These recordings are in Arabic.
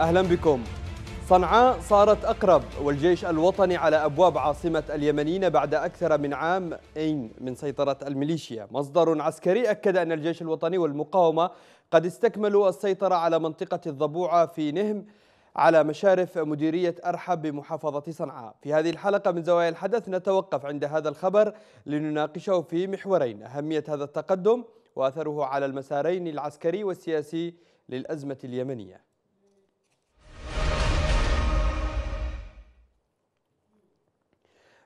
أهلا بكم. صنعاء صارت أقرب، والجيش الوطني على أبواب عاصمة اليمنيين بعد أكثر من عام من سيطرة الميليشيا. مصدر عسكري أكد أن الجيش الوطني والمقاومة قد استكملوا السيطرة على منطقة الضبوعة في نهم على مشارف مديرية أرحب بمحافظة صنعاء. في هذه الحلقة من زوايا الحدث نتوقف عند هذا الخبر لنناقشه في محورين: أهمية هذا التقدم وأثره على المسارين العسكري والسياسي للأزمة اليمنية.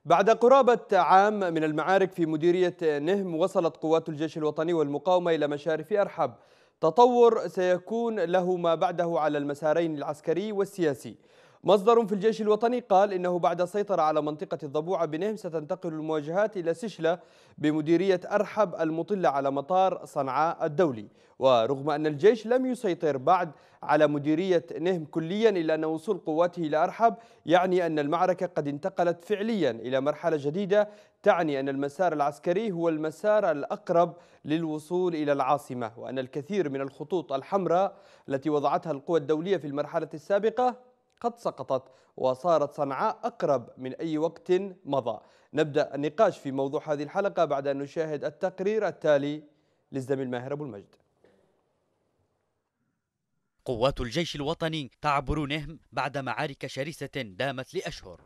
بعد قرابة عام من المعارك في مديرية نهم، وصلت قوات الجيش الوطني والمقاومة إلى مشارف أرحب. تطور سيكون له ما بعده على المسارين العسكري والسياسي. مصدر في الجيش الوطني قال إنه بعد السيطرة على منطقة الضبوعة بنهم ستنتقل المواجهات إلى سشلة بمديرية أرحب المطلة على مطار صنعاء الدولي. ورغم أن الجيش لم يسيطر بعد على مديرية نهم كليا، إلا أن وصول قواته إلى أرحب يعني أن المعركة قد انتقلت فعليا إلى مرحلة جديدة، تعني أن المسار العسكري هو المسار الأقرب للوصول إلى العاصمة، وأن الكثير من الخطوط الحمراء التي وضعتها القوى الدولية في المرحلة السابقة قد سقطت، وصارت صنعاء أقرب من أي وقت مضى. نبدأ النقاش في موضوع هذه الحلقة بعد أن نشاهد التقرير التالي للزميل ماهر أبو المجد. قوات الجيش الوطني تعبر نهم بعد معارك شرسة دامت لأشهر.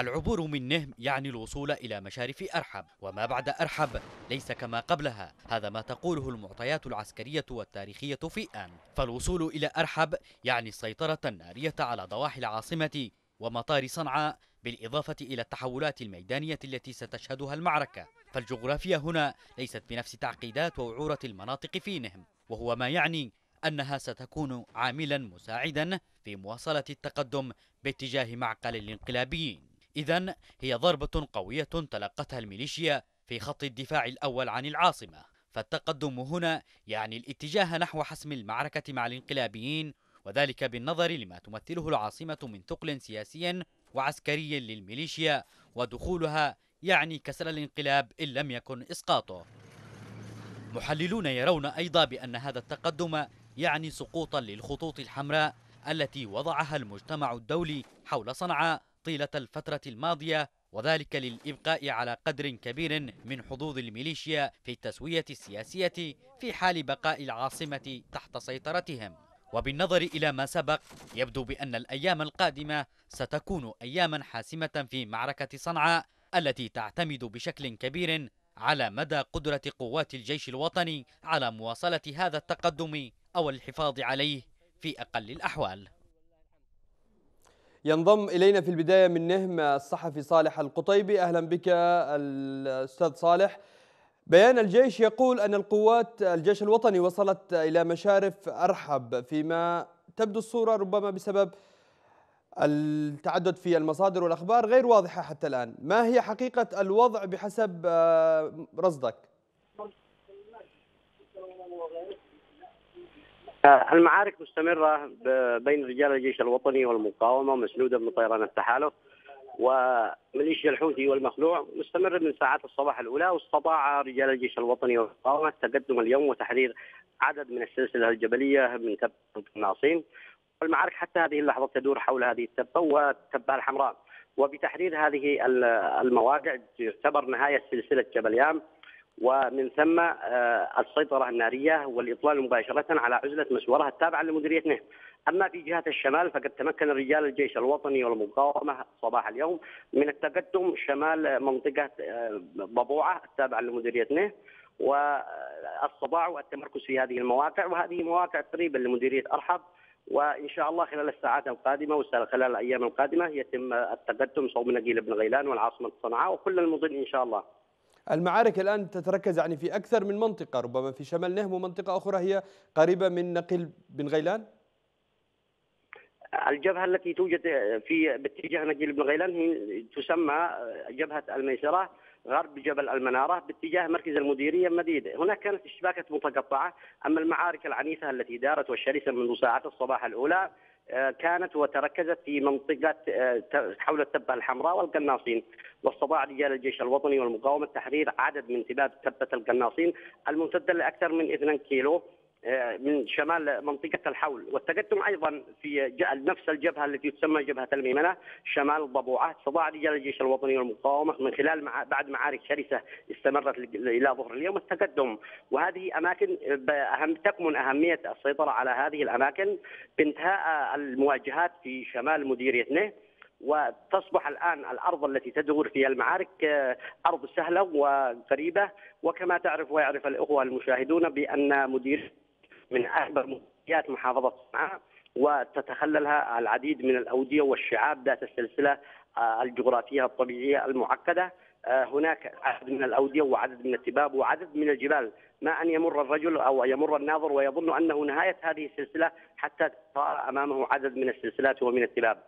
العبور من نهم يعني الوصول إلى مشارف أرحب، وما بعد أرحب ليس كما قبلها، هذا ما تقوله المعطيات العسكرية والتاريخية في آن. فالوصول إلى أرحب يعني السيطرة النارية على ضواحي العاصمة ومطار صنعاء، بالإضافة إلى التحولات الميدانية التي ستشهدها المعركة. فالجغرافيا هنا ليست بنفس تعقيدات ووعورة المناطق في نهم، وهو ما يعني أنها ستكون عاملا مساعدا في مواصلة التقدم باتجاه معقل الانقلابيين. إذن هي ضربة قوية تلقتها الميليشيا في خط الدفاع الأول عن العاصمة، فالتقدم هنا يعني الاتجاه نحو حسم المعركة مع الانقلابيين، وذلك بالنظر لما تمثله العاصمة من ثقل سياسي وعسكري للميليشيا، ودخولها يعني كسر الانقلاب إن لم يكن إسقاطه. محللون يرون أيضا بأن هذا التقدم يعني سقوطا للخطوط الحمراء التي وضعها المجتمع الدولي حول صنعاء طيلة الفترة الماضية، وذلك للإبقاء على قدر كبير من حظوظ الميليشيا في التسوية السياسية في حال بقاء العاصمة تحت سيطرتهم. وبالنظر إلى ما سبق يبدو بأن الأيام القادمة ستكون أياما حاسمة في معركة صنعاء، التي تعتمد بشكل كبير على مدى قدرة قوات الجيش الوطني على مواصلة هذا التقدم أو الحفاظ عليه في أقل الأحوال. ينضم إلينا في البداية من نهم الصحفي صالح القطيبي. أهلا بك الأستاذ صالح. بيان الجيش يقول أن قوات الجيش الوطني وصلت إلى مشارف أرحب، فيما تبدو الصورة ربما بسبب التعدد في المصادر والأخبار غير واضحة حتى الآن. ما هي حقيقة الوضع بحسب رصدك؟ المعارك مستمرة بين رجال الجيش الوطني والمقاومة، مسنودة من طيران التحالف وميليشيا الحوثي والمخلوع، مستمرة من ساعات الصباح الأولى. واستطاع رجال الجيش الوطني والمقاومة التقدم اليوم وتحرير عدد من السلسلة الجبلية من تبة الناصين. والمعارك حتى هذه اللحظة تدور حول هذه التبة والتبة الحمراء، وبتحرير هذه المواقع يعتبر نهاية سلسلة جبل يام، ومن ثم السيطرة النارية والإطلال مباشرة على عزلة مسورها التابعة لمديرية نهم. أما في جهة الشمال فقد تمكن رجال الجيش الوطني والمقاومة صباح اليوم من التقدم شمال منطقة ضبوعة التابعة لمديرية نهم، والصباح والتمركز في هذه المواقع، وهذه مواقع قريبة لمديرية أرحب. وإن شاء الله خلال الساعات القادمة وخلال الأيام القادمة يتم التقدم صوب نقيل بن غيلان والعاصمة صنعاء وكل المدن إن شاء الله. المعارك الآن تتركز يعني في أكثر من منطقة، ربما في شمال نهم ومنطقة أخرى هي قريبة من نقيل بن غيلان. الجبهة التي توجد في باتجاه نقيل بن غيلان هي تسمى جبهة الميسرة غرب جبل المنارة باتجاه مركز المديرية مديد. هناك كانت اشتباكات متقطعة، أما المعارك العنيفة التي دارت والشرسة منذ ساعات الصباح الأولى كانت وتركزت في منطقة حول التبة الحمراء والقناصين. واستطاع رجال الجيش الوطني والمقاومة تحرير عدد من تبات تبة القناصين الممتدة لأكثر من 2 كيلو، من شمال منطقة الحول، والتقدم أيضا في نفس الجبهة التي تسمى جبهة الميمنة شمال ضبوعة. استطاع رجال الجيش الوطني والمقاومة من خلال بعد معارك شرسة استمرت إلى ظهر اليوم التقدم، وهذه أماكن تكمن أهمية السيطرة على هذه الأماكن بانتهاء المواجهات في شمال مديرية نيه، وتصبح الآن الأرض التي تدور فيها المعارك أرض سهلة وقريبة. وكما تعرف ويعرف الأخوة المشاهدون بأن مدير من أكبر مديريات محافظة صنعاء وتتخللها العديد من الأودية والشعاب ذات السلسلة الجغرافية الطبيعية المعقدة. هناك عدد من الأودية وعدد من التباب وعدد من الجبال، ما أن يمر الرجل أو يمر الناظر ويظن أنه نهاية هذه السلسلة حتى تظهر أمامه عدد من السلسلات ومن التباب.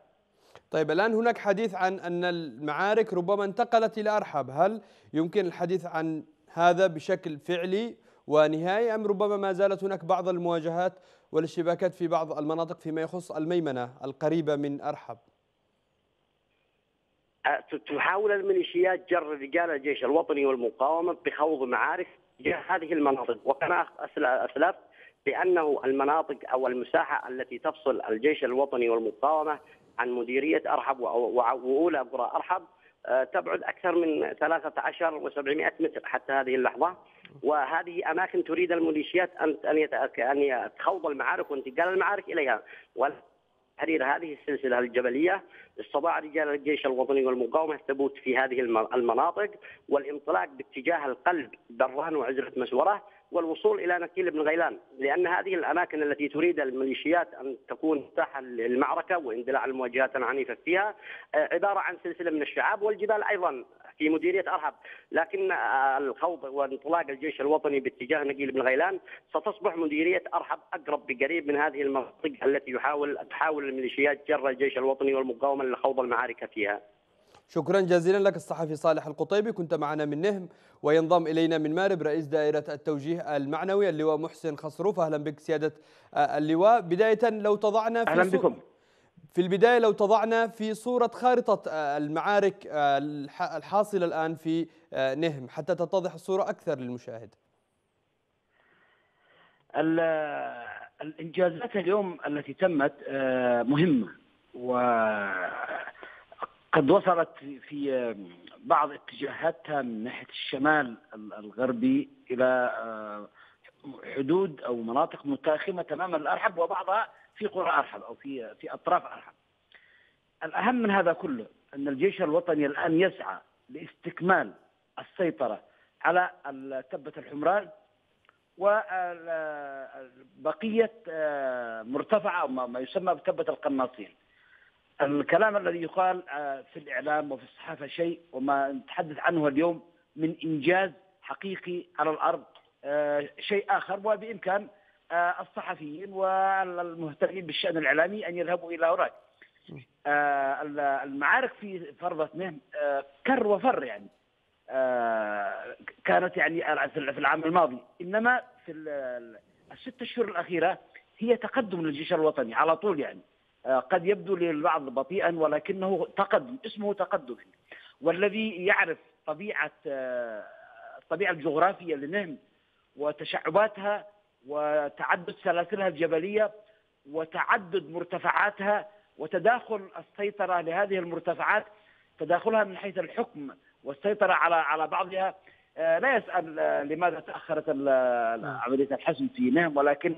طيب الآن هناك حديث عن أن المعارك ربما انتقلت إلى أرحب، هل يمكن الحديث عن هذا بشكل فعلي ونهائي أم ربما ما زالت هناك بعض المواجهات والاشتباكات في بعض المناطق فيما يخص الميمنة القريبة من أرحب؟ تحاول الميليشيات جر رجال الجيش الوطني والمقاومة بخوض معارك تجاه هذه المناطق، وكما أسلفت بأنه المناطق أو المساحة التي تفصل الجيش الوطني والمقاومة عن مديرية أرحب وأولى قرى أرحب تبعد أكثر من 13,700 متر حتى هذه اللحظة، وهذه أماكن تريد الميليشيات أن تخوض المعارك وانتقال المعارك إليها. وتحرير هذه السلسلة الجبلية استطاع رجال الجيش الوطني والمقاومة الثبوت في هذه المناطق والانطلاق باتجاه القلب دران وعجلة مسورة والوصول إلى نكيل بن غيلان، لأن هذه الأماكن التي تريد الميليشيات أن تكون ساحة المعركة واندلاع المواجهات العنيفة فيها عبارة عن سلسلة من الشعاب والجبال أيضا في مديرية أرحب. لكن الخوض وانطلاق الجيش الوطني باتجاه نكيل بن غيلان ستصبح مديرية أرحب أقرب بقريب من هذه المناطق التي تحاول الميليشيات جر الجيش الوطني والمقاومة لخوض المعارك فيها. شكرا جزيلا لك الصحفي صالح القطيبي، كنت معنا من نهم. وينضم إلينا من مارب رئيس دائرة التوجيه المعنوي اللواء محسن خصروف، أهلا بك سيادة اللواء. بداية لو تضعنا في أهلا بكم. في البداية لو تضعنا في صورة خارطة المعارك الحاصلة الآن في نهم حتى تتضح الصورة أكثر للمشاهد. الإنجازات اليوم التي تمت مهمة قد وصلت في بعض اتجاهاتها من ناحية الشمال الغربي إلى حدود أو مناطق متاخمة تماما لأرحب وبعضها في قرى أرحب أو في أطراف أرحب. الأهم من هذا كله أن الجيش الوطني الآن يسعى لاستكمال السيطرة على التبة الحمراء وبقية مرتفعة أو ما يسمى بتبة القناصين. الكلام الذي يقال في الإعلام وفي الصحافة شيء وما نتحدث عنه اليوم من إنجاز حقيقي على الأرض شيء آخر، وبإمكان الصحفيين والمهتمين بالشأن الإعلامي أن يذهبوا إلى هناك. المعارك في فرضة نهم كر وفر يعني كانت يعني في العام الماضي، إنما في الست أشهر الأخيرة هي تقدم للجيش الوطني على طول، يعني قد يبدو للبعض بطيئا ولكنه تقدم، اسمه تقدم. والذي يعرف الطبيعة الجغرافية لنهم وتشعباتها وتعدد سلاسلها الجبلية وتعدد مرتفعاتها وتداخل السيطرة لهذه المرتفعات، تداخلها من حيث الحكم والسيطرة على بعضها، لا يسأل لماذا تأخرت عملية الحسم في نهم، ولكن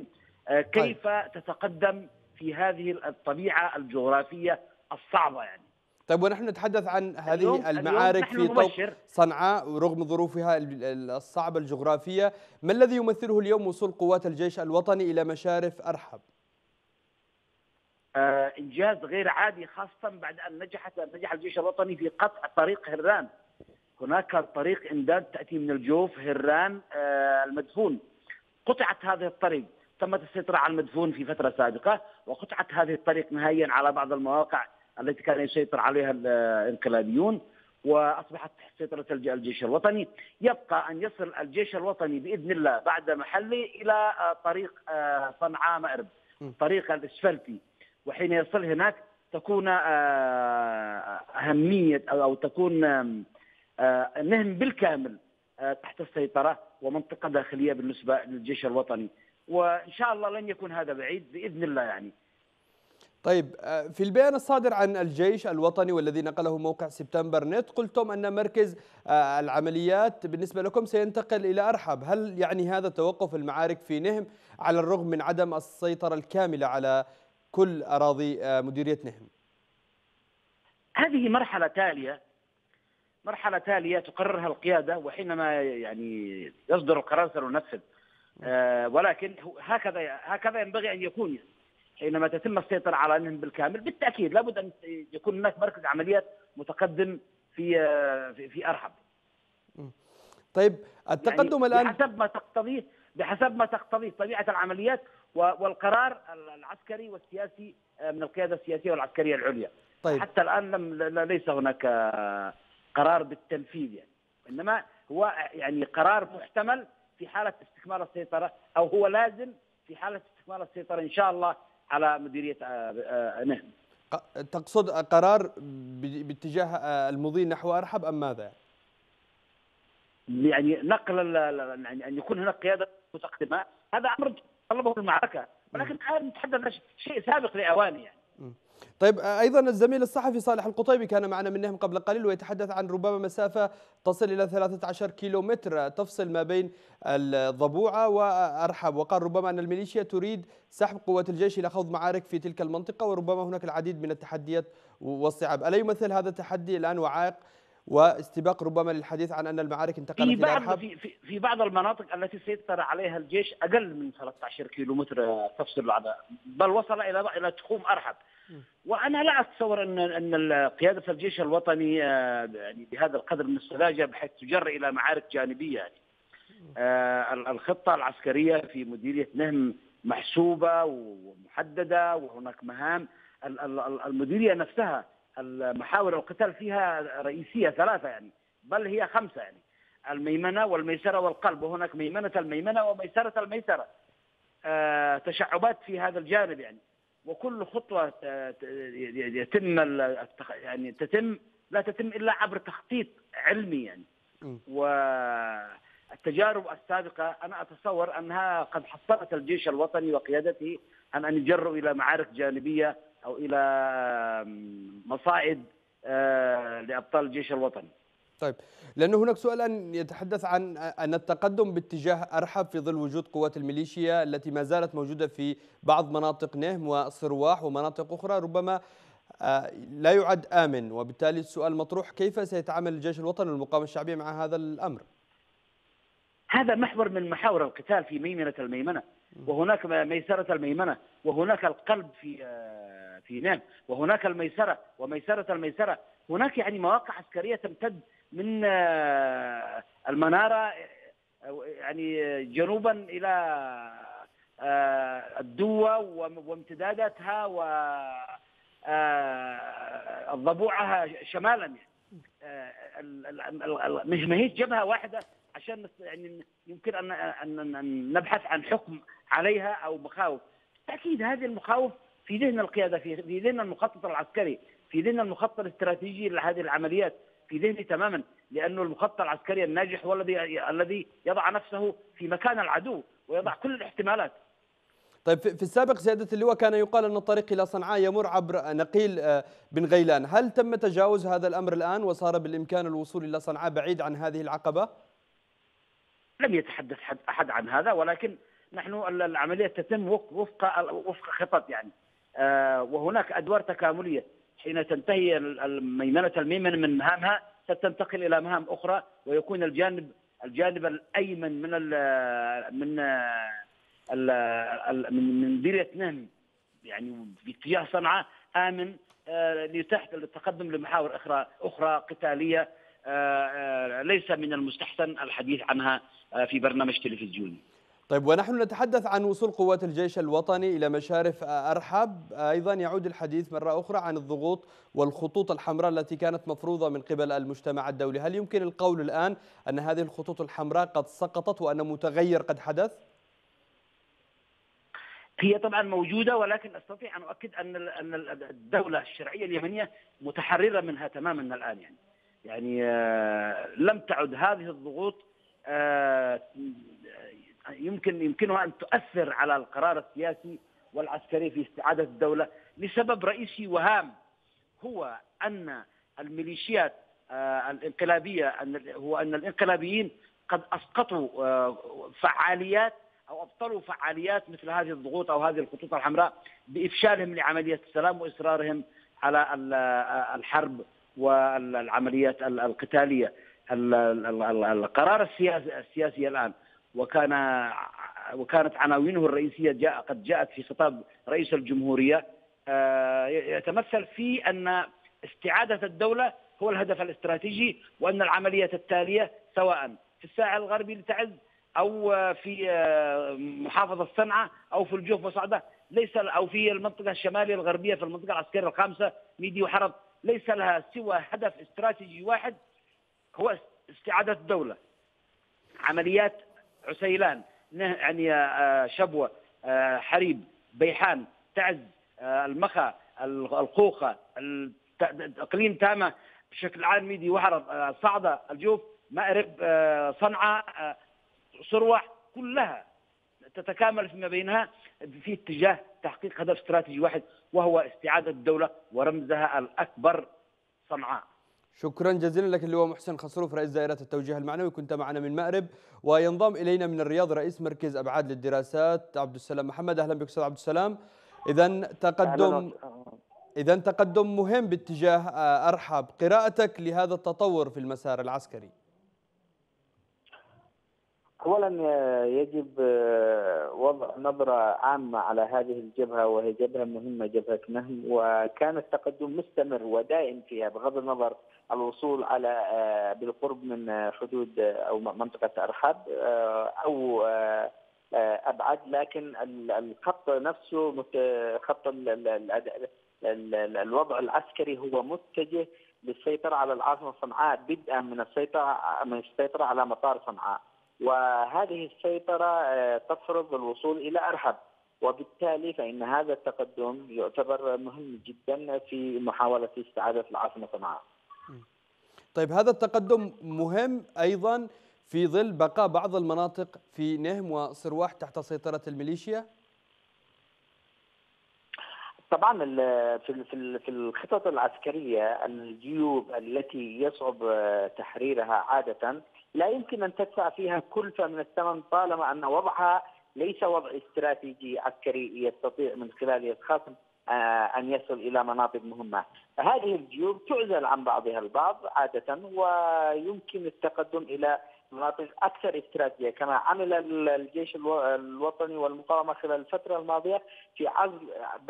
كيف تتقدم في هذه الطبيعة الجغرافية الصعبة يعني. طيب ونحن نتحدث عن هذه المعارك في طوق صنعاء ورغم ظروفها الصعبة الجغرافية، ما الذي يمثله اليوم وصول قوات الجيش الوطني إلى مشارف أرحب؟ إنجاز غير عادي، خاصة بعد أن نجح الجيش الوطني في قطع طريق هران. هناك طريق إمداد تأتي من الجوف هران المدفون، قطعت هذه الطريق. تمت السيطرة على المدفون في فترة سابقة وقطعت هذه الطريق نهائيا على بعض المواقع التي كان يسيطر عليها الانقلابيون وأصبحت تحت سيطرة الجيش الوطني. يبقى أن يصل الجيش الوطني بإذن الله بعد محله إلى طريق صنعاء مأرب، الطريق الإسفلتي، وحين يصل هناك تكون أهمية أو تكون نهم بالكامل تحت السيطرة ومنطقة داخلية بالنسبة للجيش الوطني. وإن شاء الله لن يكون هذا بعيد بإذن الله يعني. طيب، في البيان الصادر عن الجيش الوطني والذي نقله موقع سبتمبر نت قلتم أن مركز العمليات بالنسبة لكم سينتقل إلى أرحب، هل يعني هذا توقف المعارك في نهم على الرغم من عدم السيطرة الكاملة على كل أراضي مديرية نهم؟ هذه مرحلة تالية، مرحلة تالية تقررها القيادة، وحينما يعني يصدر القرار سننفذ، ولكن هكذا ينبغي أن يكون. حينما تتم السيطرة على نهم بالكامل بالتأكيد لابد أن يكون هناك مركز عمليات متقدم في أرحب. طيب التقدم يعني الآن بحسب ما تقتضيه طبيعة العمليات والقرار العسكري والسياسي من القيادة السياسية والعسكرية العليا. طيب. حتى الآن ليس هناك قرار بالتنفيذ يعني، إنما هو يعني قرار محتمل في حالة استكمال السيطرة، أو هو لازم في حالة استكمال السيطرة إن شاء الله على مديرية نهم. تقصد قرار باتجاه المضي نحو أرحب أم ماذا؟ يعني نقل يعني أن يكون هناك قيادة متقدمة، هذا أمر طلبه المعركة، ولكن الآن نتحدث شيء سابق لأوانه يعني. طيب أيضا الزميل الصحفي صالح القطيبي كان معنا من نهم قبل قليل ويتحدث عن ربما مسافة تصل إلى 13 كيلومتر تفصل ما بين الضبوعة وأرحب، وقال ربما أن الميليشيا تريد سحب قوات الجيش إلى خوض معارك في تلك المنطقة، وربما هناك العديد من التحديات والصعاب. ألا يمثل هذا التحدي الآن وعائق واستباق ربما للحديث عن أن المعارك انتقلت إلى أرحب؟ في بعض المناطق التي سيطر عليها الجيش أقل من 13 كيلومتر تفصل، بل وصل إلى تخوم أرحب. وأنا لا أتصور أن قيادة الجيش الوطني يعني بهذا القدر من السذاجة بحيث تجر إلى معارك جانبية يعني. الخطة العسكرية في مديرية نهم محسوبة ومحددة، وهناك مهام المديرية نفسها المحاور القتال فيها رئيسية 3 يعني، بل هي 5 يعني، الميمنة والميسرة والقلب، وهناك ميمنة الميمنة وميسرة الميسرة، تشعبات في هذا الجانب يعني، وكل خطوة لا تتم إلا عبر تخطيط علمي يعني. والتجارب السابقة أنا أتصور أنها قد حصلت الجيش الوطني وقيادته أن يجروا إلى معارك جانبية أو إلى مصاعد لأبطال الجيش الوطني. طيب، لأنه هناك سؤالا يتحدث عن أن التقدم باتجاه أرحب في ظل وجود قوات الميليشيا التي ما زالت موجودة في بعض مناطق نهم وصرواح ومناطق أخرى ربما لا يعد آمن، وبالتالي السؤال مطروح كيف سيتعامل الجيش الوطني والمقاومة الشعبية مع هذا الأمر؟ هذا محور من محاور القتال في ميمنة الميمنة، وهناك ميسرة الميمنة، وهناك القلب في نهم، وهناك الميسرة وميسرة الميسرة. هناك يعني مواقع عسكرية تمتد من المنارة يعني جنوبا إلى الدوة وامتداداتها والضبوعة شمالا، مش جبهة واحدة عشان يعني يمكن أن نبحث عن حكم عليها أو مخاوف. بالتأكيد هذه المخاوف في ذهن القيادة، في ذهن المخطط العسكري، في ذهن المخطط الاستراتيجي لهذه العمليات، في ذهني تماما، لأنه المخطط العسكري الناجح هو الذي يضع نفسه في مكان العدو ويضع كل الاحتمالات. طيب، في السابق سيادة اللواء كان يقال أن الطريق إلى صنعاء يمر عبر نقيل بن غيلان، هل تم تجاوز هذا الأمر الآن وصار بالإمكان الوصول إلى صنعاء بعيد عن هذه العقبة؟ لم يتحدث أحد عن هذا، ولكن نحن العملية تتم وفق خطط يعني، وهناك أدوار تكاملية. حين تنتهي الميمنة من مهامها ستنتقل إلى مهام أخرى، ويكون الجانب الأيمن من مديرية نهم يعني باتجاه صنعاء آمن لتحت التقدم لمحاور أخرى قتالية ليس من المستحسن الحديث عنها في برنامج تلفزيوني. طيب، ونحن نتحدث عن وصول قوات الجيش الوطني إلى مشارف أرحب، أيضا يعود الحديث مرة أخرى عن الضغوط والخطوط الحمراء التي كانت مفروضة من قبل المجتمع الدولي، هل يمكن القول الآن أن هذه الخطوط الحمراء قد سقطت وأن متغير قد حدث؟ هي طبعا موجودة، ولكن أستطيع أن أؤكد أن الدولة الشرعية اليمنية متحررة منها تماما الآن يعني لم تعد هذه الضغوط يمكنها أن تؤثر على القرار السياسي والعسكري في استعادة الدولة لسبب رئيسي وهام، هو أن الميليشيات الانقلابية، هو أن الانقلابيين قد أسقطوا فعاليات أو أبطلوا فعاليات مثل هذه الضغوط أو هذه الخطوط الحمراء بإفشالهم لعملية السلام وإصرارهم على الحرب والعمليات القتالية. القرار السياسي الآن وكانت عناوينه الرئيسية قد جاءت في خطاب رئيس الجمهورية، يتمثل في أن استعادة الدولة هو الهدف الاستراتيجي، وأن العملية التالية سواء في الساحل الغربي لتعز أو في محافظة صنعاء أو في الجوف وصعدة ليس، أو في المنطقة الشمالية الغربية في المنطقة العسكرية الخامسة ميدي وحرب، ليس لها سوى هدف استراتيجي واحد هو استعادة الدولة. عمليات عسيلان، يعني شبوة، حريب، بيحان، تعز، المخا، القوخة، اقليم تامة بشكل عام، ميدي وحرب، صعدة، الجوف، مأرب، صنعاء، صروح، كلها تتكامل فيما بينها في اتجاه تحقيق هدف استراتيجي واحد وهو استعادة الدولة، ورمزها الأكبر صنعاء. شكرا جزيلا لك اللواء محسن خصروف رئيس دائرة التوجيه المعنوي، كنت معنا من مأرب. وينضم إلينا من الرياض رئيس مركز أبعاد للدراسات عبد السلام محمد. أهلا بك أستاذ عبد السلام. إذا تقدم مهم باتجاه أرحب، قراءتك لهذا التطور في المسار العسكري؟ أولا يجب وضع نظرة عامة على هذه الجبهة، وهي جبهة مهمة، جبهة نهم، وكان التقدم مستمر ودائم فيها بغض النظر الوصول على بالقرب من حدود أو منطقة أرحب أو أبعد، لكن الخط نفسه خط الوضع العسكري هو متجه للسيطرة على العاصمة صنعاء، بدءا من السيطرة على مطار صنعاء، وهذه السيطرة تفرض الوصول إلى أرحب، وبالتالي فإن هذا التقدم يعتبر مهم جدا في محاولة استعادة العاصمة صنعاء. طيب، هذا التقدم مهم أيضا في ظل بقاء بعض المناطق في نهم وصرواح تحت سيطرة الميليشيا؟ طبعا في الخطط العسكرية الجيوب التي يصعب تحريرها عادة لا يمكن أن تدفع فيها كلفة من الثمن طالما أن وضعها ليس وضع استراتيجي عسكري يستطيع من خلاله الخصم أن يصل إلى مناطق مهمة. هذه الجيوب تعزل عن بعضها البعض عادة، ويمكن التقدم إلى مناطق أكثر استراتيجية، كما عمل الجيش الوطني والمقاومة خلال الفترة الماضية في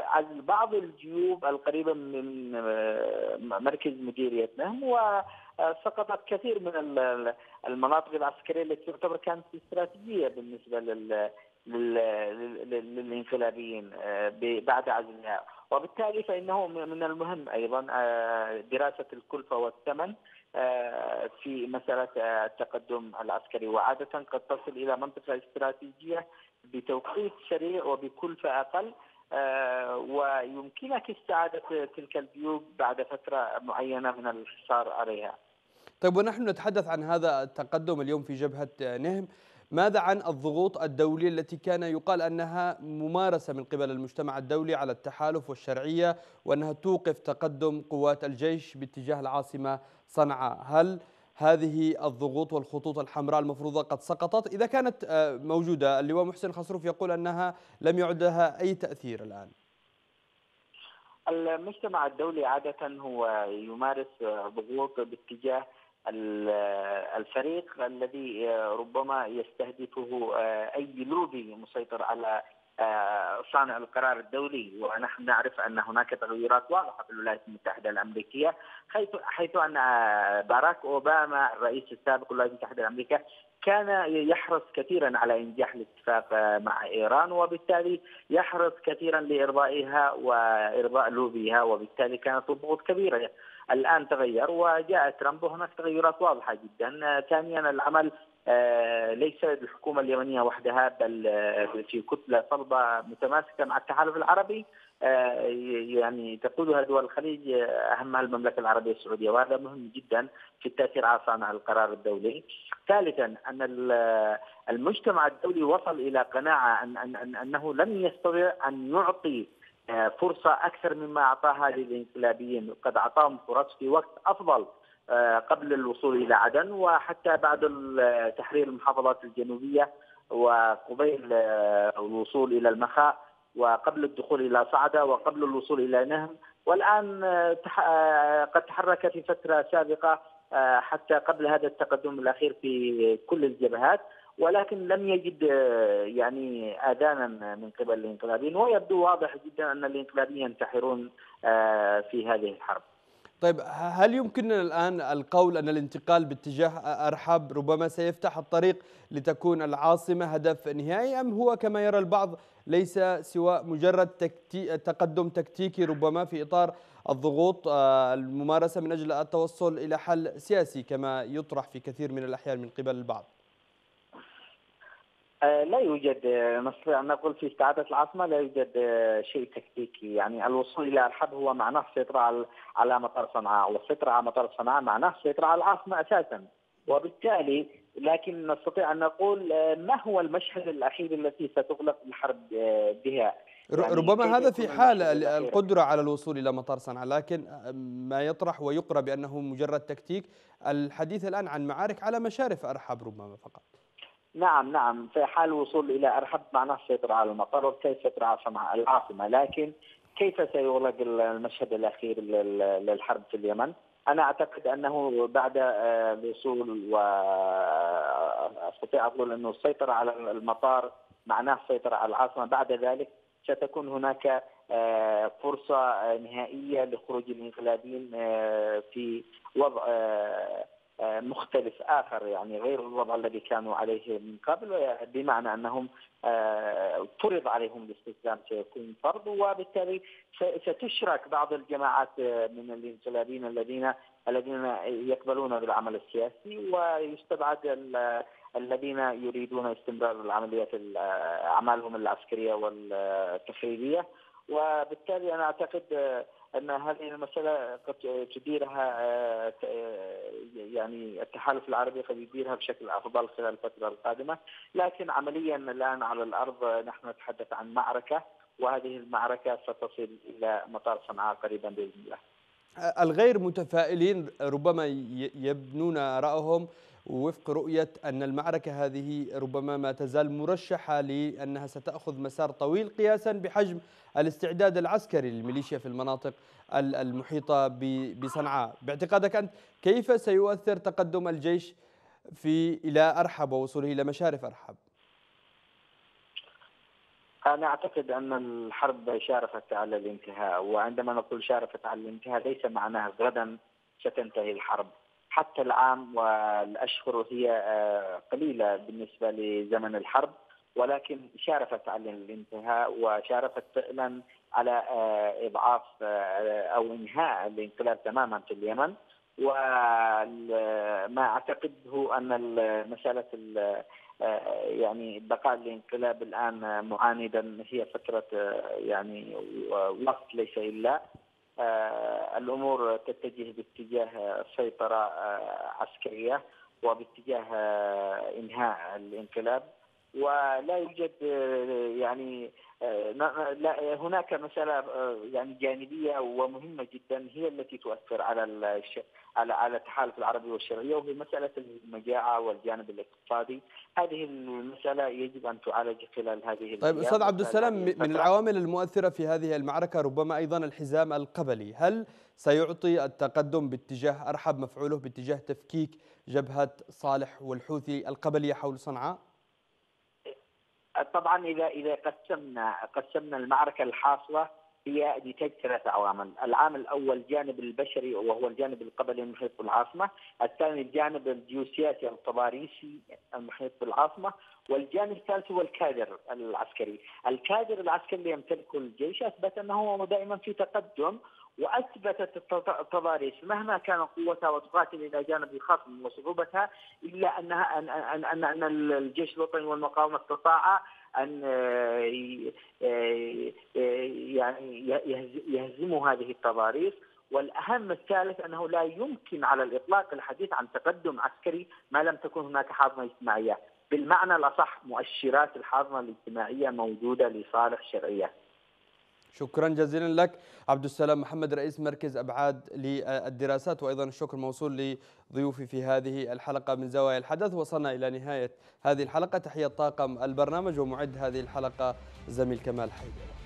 عزل بعض الجيوب القريبة من مركز مديرية نهم، وسقطت كثير من المناطق العسكرية التي تعتبر كانت استراتيجية بالنسبة للانقلابيين بعد عزلها. وبالتالي فإنه من المهم أيضا دراسة الكلفة والثمن في مسألة التقدم العسكري، وعادة قد تصل إلى منطقة استراتيجية بتوقيت سريع وبكلفة أقل، ويمكنك استعادة تلك الجيوب بعد فترة معينة من الحصار عليها. طيب، ونحن نتحدث عن هذا التقدم اليوم في جبهة نهم، ماذا عن الضغوط الدولية التي كان يقال أنها ممارسة من قبل المجتمع الدولي على التحالف والشرعية وأنها توقف تقدم قوات الجيش باتجاه العاصمة صنعاء؟ هل هذه الضغوط والخطوط الحمراء المفروضة قد سقطت؟ إذا كانت موجودة، اللواء محسن خصروف يقول أنها لم يعد لها أي تأثير الآن. المجتمع الدولي عادة هو يمارس ضغوط باتجاه الفريق الذي ربما يستهدفه أي لوبي مسيطر على صانع القرار الدولي، ونحن نعرف أن هناك تغيرات واضحة في الولايات المتحدة الأمريكية، حيث أن باراك اوباما الرئيس السابق للولايات المتحدة الأمريكية كان يحرص كثيرا على إنجاح الاتفاق مع إيران، وبالتالي يحرص كثيرا لإرضائها وإرضاء لوبيها، وبالتالي كانت ضغوط كبيرة. الآن تغير وجاء ترامب وهناك تغيرات واضحة جدا. ثانيا، العمل ليس الحكومة اليمنية وحدها، بل في كتلة صلبة متماسكة مع التحالف العربي يعني تقودها دول الخليج أهمها المملكة العربية السعودية، وهذا مهم جدا في التأثير على صانع القرار الدولي. ثالثا أن المجتمع الدولي وصل إلى قناعة أنه لن يستطيع أن يعطي فرصة أكثر مما أعطاها للانقلابيين، قد أعطاهم فرص في وقت أفضل قبل الوصول إلى عدن وحتى بعد تحرير المحافظات الجنوبية وقبيل الوصول إلى المخاء وقبل الدخول إلى صعدة وقبل الوصول إلى نهم، والآن قد تحرك في فترة سابقة حتى قبل هذا التقدم الأخير في كل الجبهات، ولكن لم يجد يعني آذانا من قبل الانقلابيين، ويبدو واضح جدا أن الانقلابيين ينتحرون في هذه الحرب. طيب، هل يمكننا الآن القول أن الانتقال باتجاه أرحب ربما سيفتح الطريق لتكون العاصمة هدف نهائي، أم هو كما يرى البعض ليس سوى مجرد تقدم تكتيكي ربما في إطار الضغوط الممارسة من أجل التوصل إلى حل سياسي كما يطرح في كثير من الأحيان من قبل البعض؟ لا يوجد، نستطيع أن نقول في استعادة العاصمة لا يوجد شيء تكتيكي، يعني الوصول إلى أرحب هو معناه السيطرة على مطار صنعاء، والسيطرة على مطار صنعاء معناه السيطرة على العاصمة أساسا، وبالتالي لكن نستطيع أن نقول ما هو المشهد الأخير التي ستغلق الحرب بها. يعني ربما هذا في حال القدرة على الوصول إلى مطار صنعاء، لكن ما يطرح ويقرأ بأنه مجرد تكتيك، الحديث الآن عن معارك على مشارف أرحب ربما فقط. نعم في حال الوصول إلى أرحب معناه السيطرة على المطار وكيف السيطرة على العاصمة، لكن كيف سيغلق المشهد الأخير للحرب في اليمن؟ أنا أعتقد أنه بعد الوصول، وأستطيع أقول أنه السيطرة على المطار معناه السيطرة على العاصمة، بعد ذلك ستكون هناك فرصة نهائية لخروج الانقلابيين في وضع مختلف آخر، يعني غير الوضع الذي كانوا عليه من قبل، بمعنى أنهم فرض عليهم الاستسلام سيكون فرض، وبالتالي ستشرك بعض الجماعات من الانقلابيين الذين يقبلون بالعمل السياسي، ويستبعد الذين يريدون استمرار العمليات أعمالهم العسكرية والتخريبية، وبالتالي أنا أعتقد أن هذه المسألة قد تديرها يعني التحالف العربي قد يديرها بشكل أفضل خلال الفترة القادمة، لكن عمليا الآن على الأرض نحن نتحدث عن معركة، وهذه المعركة ستصل إلى مطار صنعاء قريبا بإذن الله. الغير متفائلين ربما يبنون آرائهم وفق رؤية أن المعركة هذه ربما ما تزال مرشحة لأنها ستأخذ مسار طويل قياسا بحجم الاستعداد العسكري للميليشيا في المناطق المحيطة بصنعاء. باعتقادك أنت كيف سيؤثر تقدم الجيش إلى أرحب ووصوله إلى مشارف أرحب؟ أنا أعتقد أن الحرب شارفت على الانتهاء، وعندما نقول شارفت على الانتهاء ليس معناها غدا ستنتهي الحرب، حتى العام والأشهر هي قليلة بالنسبة لزمن الحرب، ولكن شارفت على الانتهاء وشارفت فعلا على إضعاف أو إنهاء الانقلاب تماما في اليمن. وما أعتقده أن مسألة يعني بقاء الانقلاب الآن معاندا هي فترة يعني وقت ليس إلا، الأمور تتجه باتجاه سيطرة عسكرية وباتجاه إنهاء الانقلاب، ولا يوجد يعني هناك مسألة يعني جانبية ومهمة جدا هي التي تؤثر على التحالف العربي والشرعية، وهي مسألة المجاعة والجانب الاقتصادي. هذه المسألة يجب أن تعالج خلال هذه. طيب أستاذ عبد السلام، من العوامل المؤثرة في هذه المعركة ربما أيضا الحزام القبلي، هل سيعطي التقدم باتجاه أرحب مفعوله باتجاه تفكيك جبهة صالح والحوثي القبلية حول صنعاء؟ طبعا إذا قسمنا المعركة الحاصلة هي نتاج 3 عوامل، العامل الاول الجانب البشري وهو الجانب القبلي المحيط بالعاصمه، الثاني الجانب الجيوسياسي الطباريسي المحيط بالعاصمه، والجانب الثالث هو الكادر العسكري. الكادر العسكري اللي يمتلكه الجيش اثبت انه هو دائما في تقدم، واثبتت التضاريس مهما كانت قوتها وتقاتل الى جانب الخصم وصعوبتها الا انها ان الجيش الوطني والمقاومه استطاع ان يعني يهزموا هذه التضاريس. والاهم الثالث انه لا يمكن على الاطلاق الحديث عن تقدم عسكري ما لم تكن هناك حاضنه اجتماعيه، بالمعنى الاصح مؤشرات الحاضنه الاجتماعيه موجوده لصالح شرعيه. شكرا جزيلا لك عبد السلام محمد رئيس مركز أبعاد للدراسات، وأيضا الشكر موصول لضيوفي في هذه الحلقة من زوايا الحدث. وصلنا إلى نهاية هذه الحلقة، تحية طاقم البرنامج ومعد هذه الحلقة زميل كمال حيدر.